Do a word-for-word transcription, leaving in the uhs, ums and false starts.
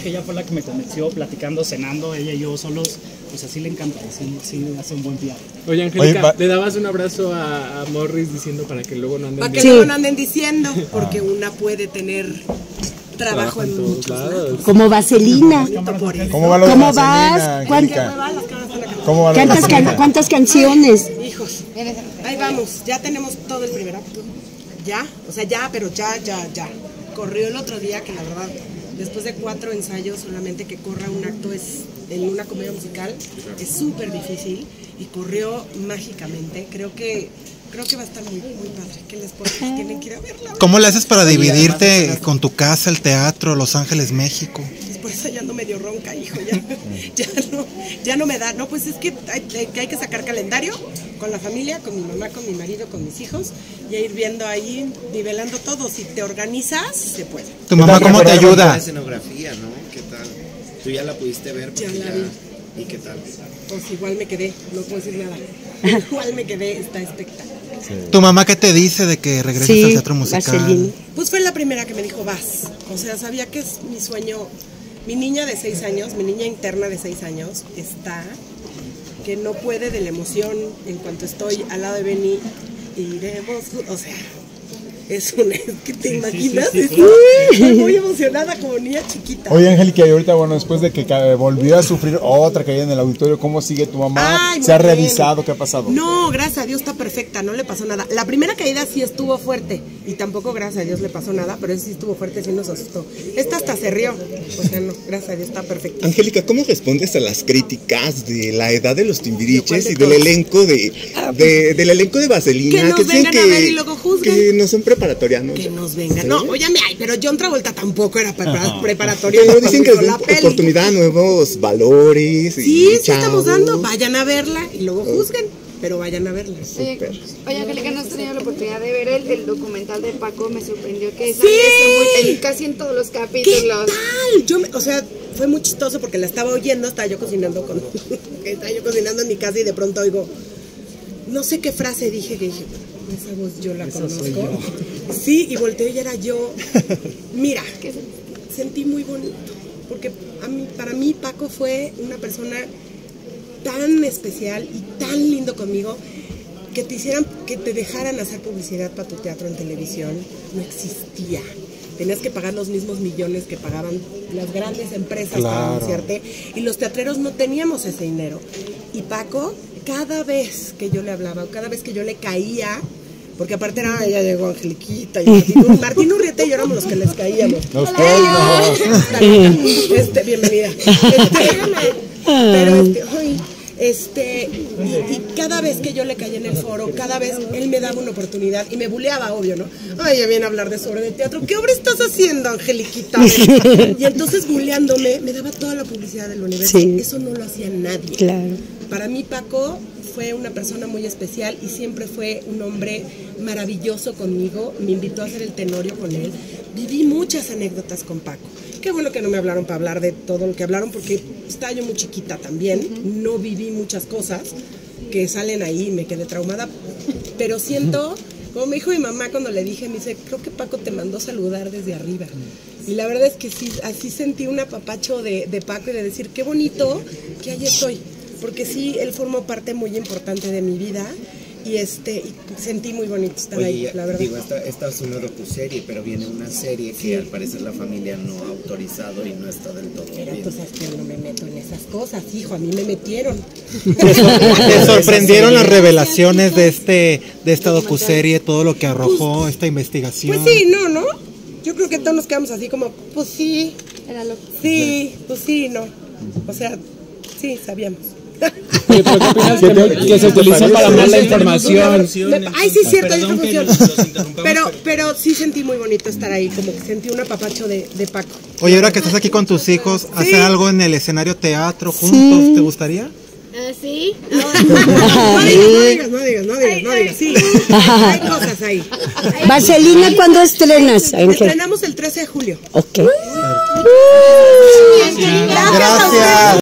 que ella fue la que me convenció, platicando, cenando, ella y yo solos, pues así le encanta, así, así hace un buen día. Oye, Angélica, Oye, ¿le dabas un abrazo a, a Morris diciendo para que luego no anden diciendo? Para que luego no anden diciendo, porque ah. una puede tener trabajo en, en muchos lados. Como Vaselina. ¿Cómo va los ¿Cómo vas? ¿Cómo va ¿Cuántas, can ¿Cuántas canciones? Ay, hijos, ahí vamos, ya tenemos todo el primer acto. Ya, o sea, ya, pero ya, ya, ya. Corrió el otro día que la verdad, después de cuatro ensayos, solamente que corra un acto es en una comedia musical es súper difícil y corrió mágicamente. Creo que creo que va a estar muy, muy padre. ¿Qué les puedo decir? Tienen que ir a verla. ¿Cómo le haces para dividirte con tu casa, el teatro, Los Ángeles, México? Pues por eso ya ando medio ronca, hijo, ya, ya, no, ya no me da. No, pues es que hay, hay que sacar calendario con la familia, con mi mamá, con mi marido, con mis hijos, y a ir viendo ahí, nivelando todo. Si te organizas, se puede. ¿Tu mamá cómo te ayuda? La escenografía, ¿no? ¿Qué tal? Tú ya la pudiste ver. Ya la vi. ¿Y qué tal? Pues igual me quedé, no puedo decir nada. Igual me quedé, está espectacular. Sí. ¿Tu mamá qué te dice de que regreses sí, al teatro musical? Vaselina. Pues fue la primera que me dijo, vas. O sea, sabía que es mi sueño. Mi niña de seis años, mi niña interna de seis años, está que no puede de la emoción en cuanto estoy al lado de Benny. Iremos, o sea, es una, ¿qué te imaginas? Sí, sí, sí, sí, sí. Estoy muy emocionada como niña chiquita. Oye, Angélica, y ahorita, bueno, después de que volvió a sufrir otra caída en el auditorio, ¿cómo sigue tu mamá? Ay, ¿se ha bien. revisado? ¿Qué ha pasado? No, gracias a Dios está perfecta, no le pasó nada. La primera caída sí estuvo fuerte y tampoco, gracias a Dios, le pasó nada, pero eso sí estuvo fuerte, sí nos asustó. Esta hasta se rió, o sea, no, gracias a Dios está perfecta. Angélica, ¿cómo respondes a las críticas de la edad de los Timbiriches de y del elenco de, ah, pues, de, del elenco de Vaselina? Que nos que vengan que, a ver y luego juzguen. Que no son preparatorianos. Que nos vengan. ¿Sí? No, óyame, ay, pero John Travolta tampoco era preparatorio. Pero dicen que es una oportunidad, nuevos valores. Y sí, sí estamos dando. Vayan a verla y luego juzguen, pero vayan a verla. Oye, oye, Angélica, ¿no has tenido la oportunidad de ver el del documental de Paco? Me sorprendió que sí. Muy, casi en todos los capítulos. ¿Qué tal? Yo, me, o sea, fue muy chistoso porque la estaba oyendo, estaba yo cocinando con, estaba yo cocinando en mi casa y de pronto oigo, no sé qué frase dije que dije. Esa voz yo la Eso conozco. Yo. Sí, y volteo y era yo. Mira, que sentí muy bonito, porque a mí, para mí Paco fue una persona tan especial y tan lindo conmigo que te hicieran, que te dejaran hacer publicidad para tu teatro en televisión no existía. Tenías que pagar los mismos millones que pagaban las grandes empresas claro. para anunciarte y los teatreros no teníamos ese dinero. Y Paco, cada vez que yo le hablaba, o cada vez que yo le caía. Porque aparte era, ella llegó Angeliquita y Martín, Martín Urriete y yo éramos los que les caíamos. Los este, bienvenida. Este, pero este, este y, y cada vez que yo le caí en el foro, cada vez él me daba una oportunidad y me buleaba, obvio, ¿no? Ay, ya viene a hablar de su obra de teatro. ¿Qué obra estás haciendo, Angeliquita? Y entonces buleándome, me daba toda la publicidad del universo. Sí. Eso no lo hacía nadie. Claro. Para mí, Paco fue una persona muy especial y siempre fue un hombre maravilloso conmigo. Me invitó a hacer el tenorio con él. Viví muchas anécdotas con Paco. Qué bueno que no me hablaron para hablar de todo lo que hablaron, porque estaba yo muy chiquita también. No viví muchas cosas que salen ahí y me quedé traumada. Pero siento, como me dijo mi mamá cuando le dije, me dice, creo que Paco te mandó saludar desde arriba. Y la verdad es que sí, así sentí un apapacho de, de Paco y de decir, qué bonito que ahí estoy. Porque sí, él formó parte muy importante de mi vida y este y sentí muy bonito estar Oye, ahí, la verdad. Digo, esta, esta es una docuserie, pero viene una serie sí. que al parecer la familia no ha autorizado y no está del todo pero bien. Pero tú sabes que yo no me meto en esas cosas, hijo, a mí me metieron. ¿Te sorprendieron las revelaciones de este de esta docuserie, todo lo que arrojó pues, esta investigación? Pues sí, no, ¿no? Yo creo que todos nos quedamos así como, pues sí, era lo sí, pues sí, no. O sea, sí, sabíamos. ¿Qué opinas que, que se utiliza para mala información? Ay, sí es cierto, hay información. Pero, pero sí sentí muy bonito estar ahí, como que sentí un apapacho de, de Paco. Oye, ahora que estás aquí con tus hijos, ¿hacer sí. algo en el escenario teatro juntos? Sí. ¿Te gustaría? Uh, sí. No digas, no digas, no digas, no digas. Sí, hay cosas ahí. Vaselina, ¿cuándo estrenas? Estrenamos el trece de julio. Ok. Uh, Gracias.